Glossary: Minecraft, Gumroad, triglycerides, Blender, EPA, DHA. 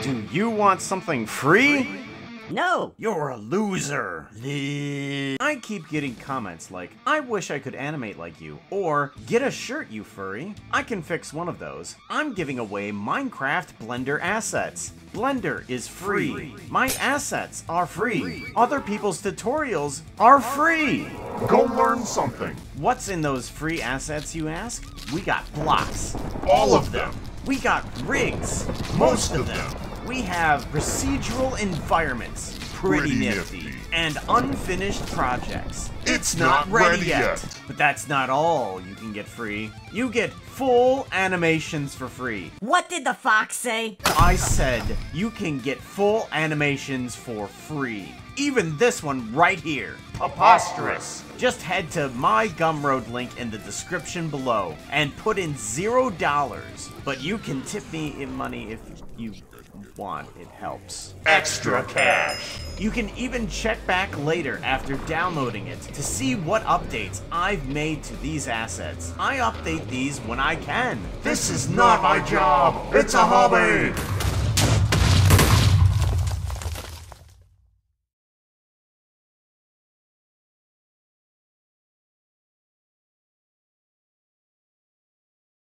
Do you want something free? No! You're a loser! I keep getting comments like, I wish I could animate like you, or, get a shirt you furry. I can fix one of those. I'm giving away Minecraft Blender assets. Blender is free. My assets are free. Other people's tutorials are free! Go learn something! What's in those free assets, you ask? We got blocks. All of them! We got rigs. Most of them. We have procedural environments, pretty nifty, and unfinished projects. It's not ready yet. But that's not all you can get free. You get full animations for free. What did the fox say? I said you can get full animations for free. Even this one right here. Preposterous. Just head to my Gumroad link in the description below and put in $0. But you can tip me in money if you want, it helps. Extra cash! You can even check back later after downloading it to see what updates I've made to these assets. I update these when I can. This is not my job! It's a hobby!